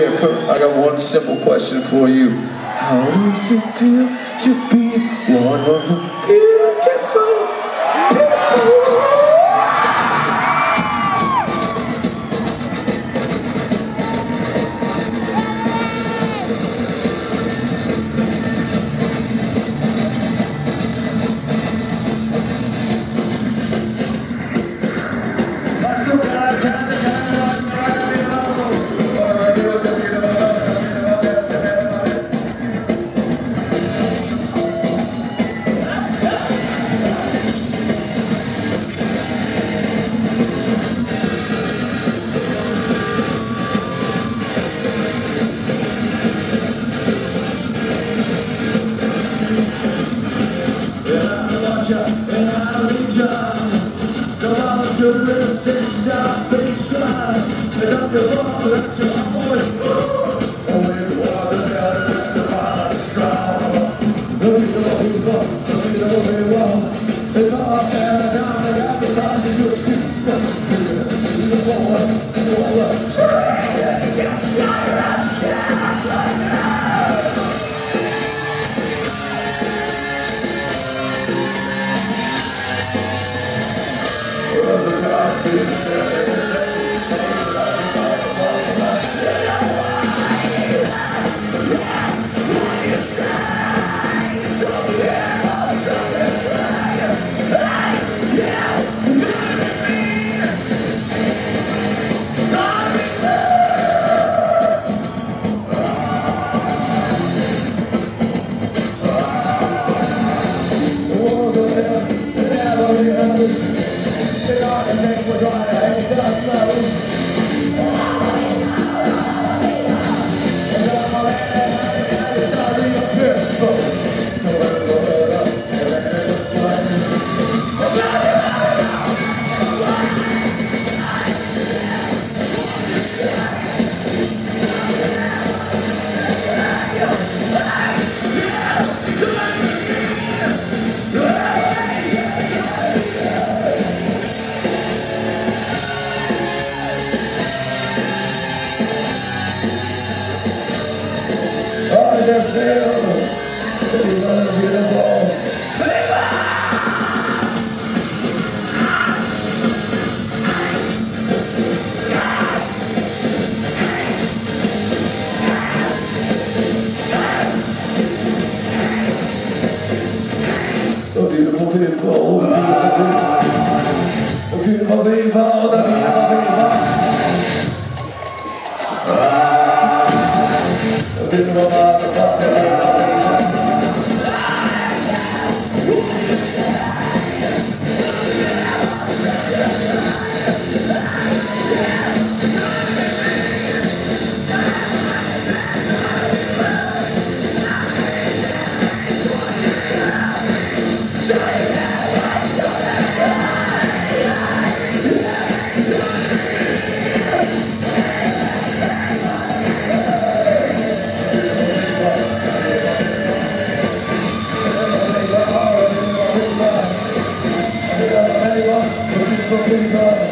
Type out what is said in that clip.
care, Kurt, I got one simple question for you. How does it feel to be one of the beautiful Thank you.